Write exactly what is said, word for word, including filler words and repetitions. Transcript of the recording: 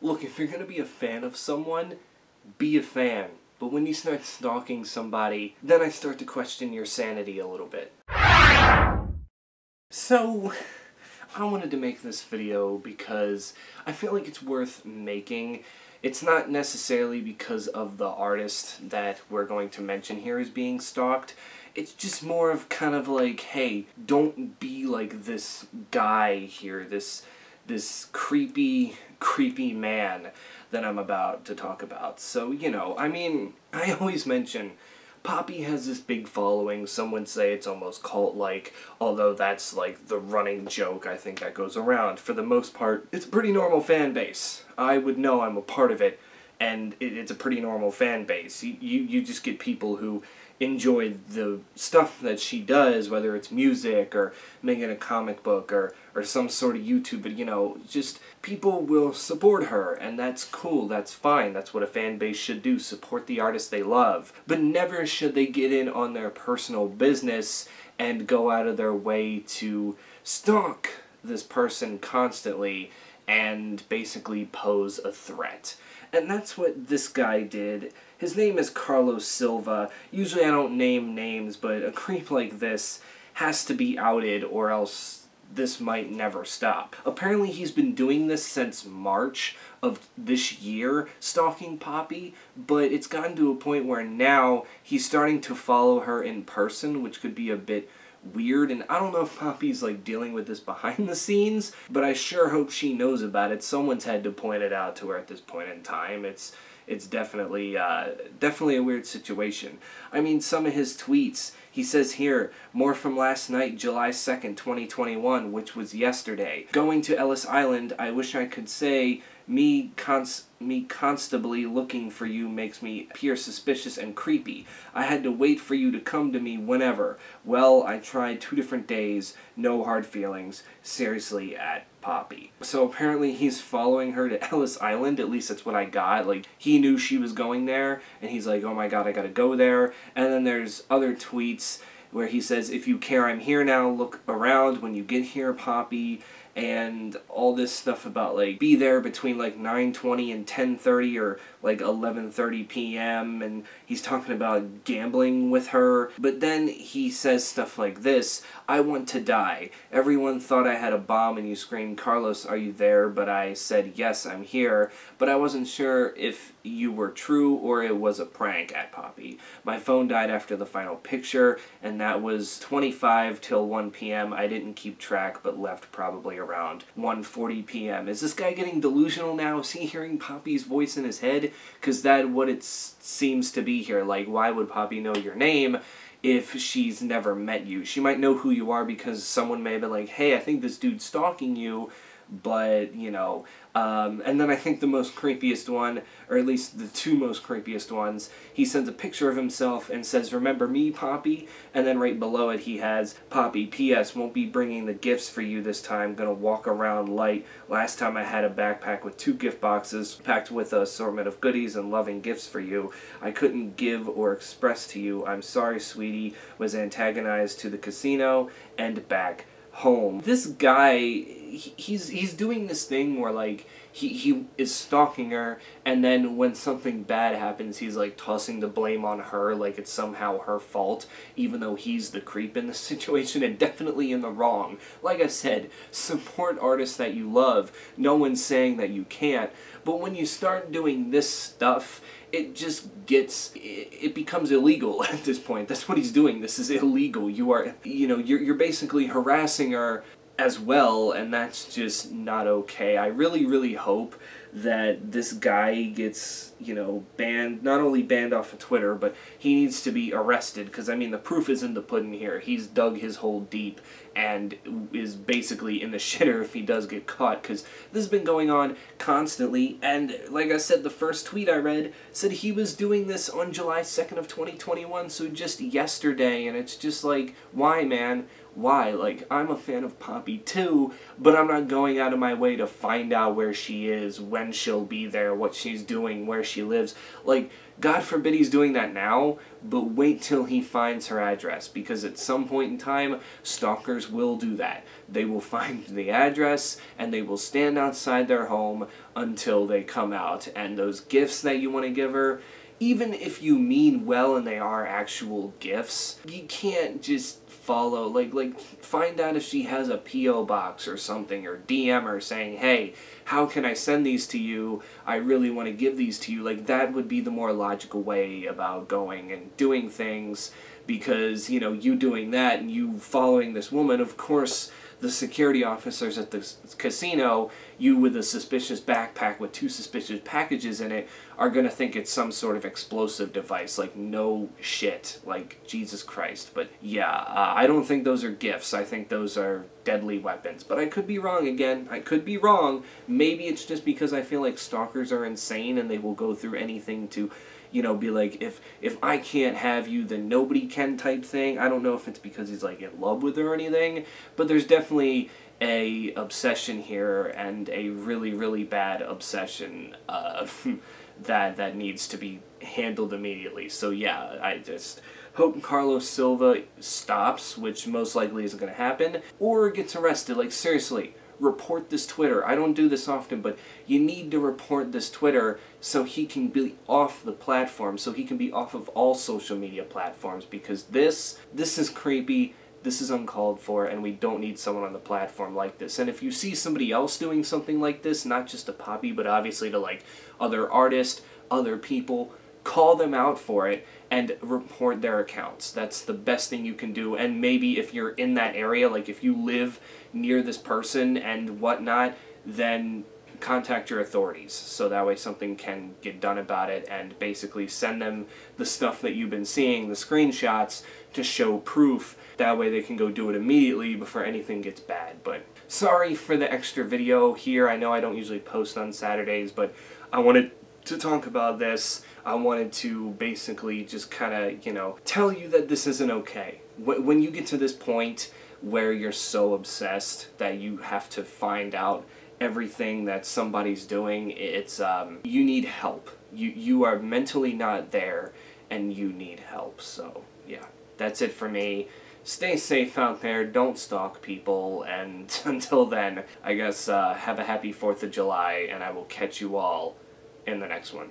look, if you're going to be a fan of someone, be a fan. But when you start stalking somebody, then I start to question your sanity a little bit. So, I wanted to make this video because I feel like it's worth making. It's not necessarily because of the artist that we're going to mention here is being stalked. It's just more of kind of like, hey, don't be like this guy here, this this creepy, creepy man that I'm about to talk about. So, you know, I mean, I always mention Poppy has this big following. Some would say it's almost cult-like, although that's like the running joke I think that goes around. For the most part, it's a pretty normal fan base. I would know, I'm a part of it, and it's a pretty normal fan base. You, you, you just get people who enjoy the stuff that she does, whether it's music or making a comic book or, or some sort of YouTube, but you know, just people will support her, and that's cool, that's fine, that's what a fan base should do, support the artist they love. But never should they get in on their personal business and go out of their way to stalk this person constantly and basically pose a threat. And that's what this guy did. His name is Carlos Silva. Usually I don't name names, but a creep like this has to be outed or else this might never stop. Apparently he's been doing this since March of this year, stalking Poppy, but it's gotten to a point where now he's starting to follow her in person, which could be a bit weird, and I don't know if Poppy's like dealing with this behind the scenes, but I sure hope she knows about it. Someone's had to point it out to her at this point in time. It's it's definitely uh, definitely a weird situation. I mean, some of his tweets, he says here, more from last night, July second, twenty twenty-one, which was yesterday. Going to Ellis Island, I wish I could say, me const me constably looking for you makes me appear suspicious and creepy. I had to wait for you to come to me whenever. Well, I tried two different days, no hard feelings, seriously at Poppy. So apparently he's following her to Ellis Island, at least that's what I got. Like, he knew she was going there, and he's like, oh my god, I gotta go there. And then there's other tweets where he says, if you care, I'm here now, look around when you get here, Poppy. And all this stuff about, like, be there between, like, nine twenty and ten thirty or, like, eleven thirty p m And he's talking about gambling with her. But then he says stuff like this. I want to die. Everyone thought I had a bomb and you screamed, Carlos, are you there? But I said, yes, I'm here. But I wasn't sure if you were true or it was a prank at Poppy. My phone died after the final picture, and that was twenty-five till one p m I didn't keep track, but left probably around one forty p m Is this guy getting delusional now? Is he hearing Poppy's voice in his head? Because that's what it seems to be here. Like, why would Poppy know your name if she's never met you? She might know who you are because someone may have been like, hey, I think this dude's stalking you, but, you know. Um, and then I think the most creepiest one, or at least the two most creepiest ones, he sends a picture of himself and says, remember me, Poppy? And then right below it he has, Poppy, P S won't be bringing the gifts for you this time, gonna walk around light. Last time I had a backpack with two gift boxes, packed with an assortment of goodies and loving gifts for you. I couldn't give or express to you. I'm sorry, sweetie. Was antagonized to the casino and back home. This guy, he, he's he's doing this thing where, like, he he is stalking her, and then when something bad happens, he's like tossing the blame on her, like it's somehow her fault, even though he's the creep in the situation and definitely in the wrong. Like I said, support artists that you love. No one's saying that you can't, but when you start doing this stuff, it just gets, it becomes illegal at this point. That's what he's doing. This is illegal. You are, you know, you're, you're basically harassing her as well, and that's just not okay. I really, really hope that this guy gets, you know, banned, not only banned off of Twitter, but he needs to be arrested, because, I mean, the proof is in the pudding here. He's dug his hole deep and is basically in the shitter if he does get caught, because this has been going on constantly, and like I said, the first tweet I read said he was doing this on July second of twenty twenty-one, so just yesterday, and it's just like, why, man? why. Like, I'm a fan of Poppy too, but I'm not going out of my way to find out where she is, when she'll be there, what she's doing, where she lives. Like, God forbid he's doing that now, but wait till he finds her address, because at some point in time, stalkers will do that. They will find the address, and they will stand outside their home until they come out. And those gifts that you want to give her, even if you mean well and they are actual gifts, you can't just follow, like, like find out if she has a P O box or something, or D M her saying, hey, how can I send these to you? I really want to give these to you. Like, that would be the more logical way about going and doing things, because, you know, you doing that and you following this woman, of course, the security officers at the casino, you with a suspicious backpack with two suspicious packages in it, are going to think it's some sort of explosive device. Like, no shit. Like, Jesus Christ. But yeah, uh, I don't think those are gifts. I think those are deadly weapons. But I could be wrong again. I could be wrong. Maybe it's just because I feel like stalkers are insane and they will go through anything to, you know, be like, if if I can't have you, then nobody can type thing. I don't know if it's because he's, like, in love with her or anything, but there's definitely a obsession here, and a really, really bad obsession uh, that, that needs to be handled immediately. So, yeah, I just hope Carlos Silva stops, which most likely isn't going to happen, or gets arrested. Like, seriously. Report this Twitter. I don't do this often, but you need to report this Twitter so he can be off the platform, so he can be off of all social media platforms, because this, this is creepy, this is uncalled for, and we don't need someone on the platform like this. And if you see somebody else doing something like this, not just to Poppy, but obviously to, like, other artists, other people, call them out for it and report their accounts. That's the best thing you can do. And maybe if you're in that area, like if you live near this person and whatnot, then contact your authorities, so that way something can get done about it, and basically send them the stuff that you've been seeing, the screenshots, to show proof. That way they can go do it immediately before anything gets bad. But sorry for the extra video here. I know I don't usually post on Saturdays, but I wanted to talk about this. I wanted to basically just kind of, you know, tell you that this isn't okay. When you get to this point where you're so obsessed that you have to find out everything that somebody's doing, it's, um, you need help. You, you are mentally not there, and you need help. So, yeah, that's it for me. Stay safe out there, don't stalk people, and until then, I guess, uh, have a happy fourth of July, and I will catch you all in the next one.